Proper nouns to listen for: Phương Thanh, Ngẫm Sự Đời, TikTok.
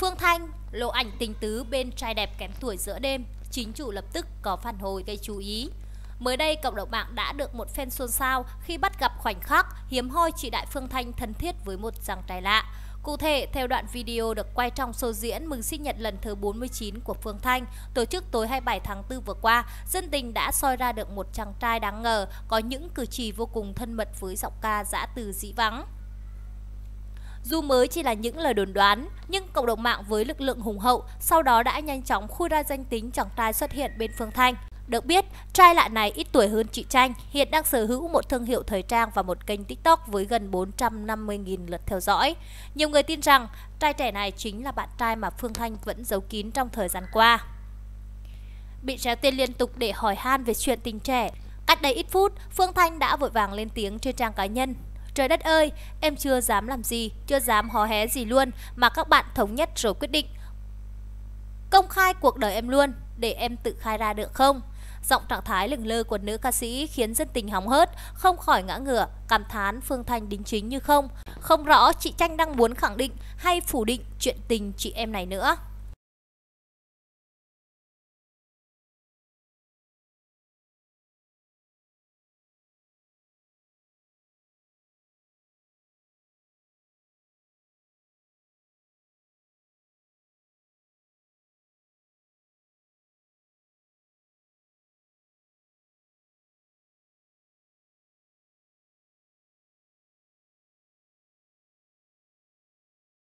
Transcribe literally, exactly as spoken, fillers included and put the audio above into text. Phương Thanh lộ ảnh tình tứ bên trai đẹp kém tuổi giữa đêm, chính chủ lập tức có phản hồi gây chú ý. Mới đây, cộng đồng mạng đã được một fan xôn xao khi bắt gặp khoảnh khắc hiếm hoi chị đại Phương Thanh thân thiết với một chàng trai lạ. Cụ thể, theo đoạn video được quay trong show diễn mừng sinh nhật lần thứ bốn mươi chín của Phương Thanh tổ chức tối hai mươi bảy tháng tư vừa qua, dân tình đã soi ra được một chàng trai đáng ngờ có những cử chỉ vô cùng thân mật với giọng ca giã từ dĩ vắng. Dù mới chỉ là những lời đồn đoán, nhưng cộng đồng mạng với lực lượng hùng hậu sau đó đã nhanh chóng khui ra danh tính chàng trai xuất hiện bên Phương Thanh. Được biết, trai lạ này ít tuổi hơn chị Tranh, hiện đang sở hữu một thương hiệu thời trang và một kênh TikTok với gần bốn trăm năm mươi nghìn lượt theo dõi. Nhiều người tin rằng trai trẻ này chính là bạn trai mà Phương Thanh vẫn giấu kín trong thời gian qua. Bị réo tên liên tục để hỏi han về chuyện tình trẻ, cách đây ít phút, Phương Thanh đã vội vàng lên tiếng trên trang cá nhân. Trời đất ơi, em chưa dám làm gì, chưa dám hó hé gì luôn mà các bạn thống nhất rồi quyết định. Công khai cuộc đời em luôn, để em tự khai ra được không? Giọng trạng thái lừng lơ của nữ ca sĩ khiến dân tình hóng hớt, không khỏi ngã ngửa, cảm thán Phương Thanh đính chính như không. Không rõ chị Tranh đang muốn khẳng định hay phủ định chuyện tình chị em này nữa.